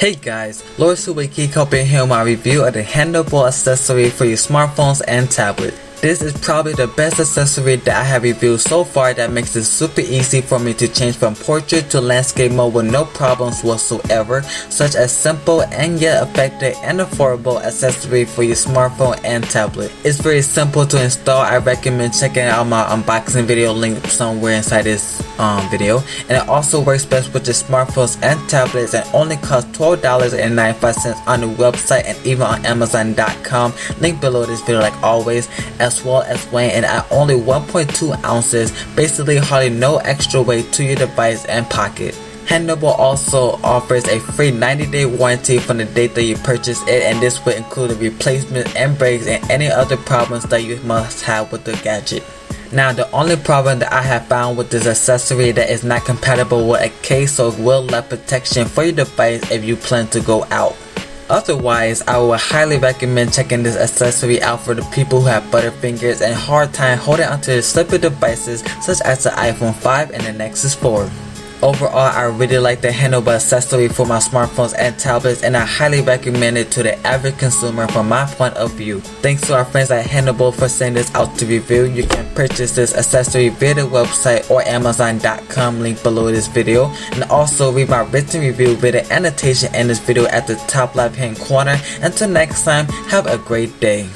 Hey guys, LordSuperGeek helping here with my review of the HandAble accessory for your smartphones and tablet. This is probably the best accessory that I have reviewed so far that makes it super easy for me to change from portrait to landscape mode with no problems whatsoever. Such a simple and yet effective and affordable accessory for your smartphone and tablet. It's very simple to install. I recommend checking out my unboxing video link somewhere inside this video. And it also works best with your smartphones and tablets and only costs $12.95 on the website and even on Amazon.com. Link below this video like always. As well as weighing in at only 1.2 ounces, basically hardly no extra weight to your device and pocket. HandAble also offers a free 90-day warranty from the date that you purchase it, and this will include a replacement and brakes and any other problems that you must have with the gadget. Now, the only problem that I have found with this accessory that is not compatible with a case, so it will lack protection for your device if you plan to go out. Otherwise, I would highly recommend checking this accessory out for the people who have butterfingers and hard time holding onto their slippery devices such as the iPhone 5 and the Nexus 4. Overall, I really like the HandAble accessory for my smartphones and tablets, and I highly recommend it to the average consumer from my point of view. Thanks to our friends at HandAble for sending this out to review. You can purchase this accessory via the website or Amazon.com, link below this video. And also read my written review with the annotation in this video at the top left hand corner. Until next time, have a great day.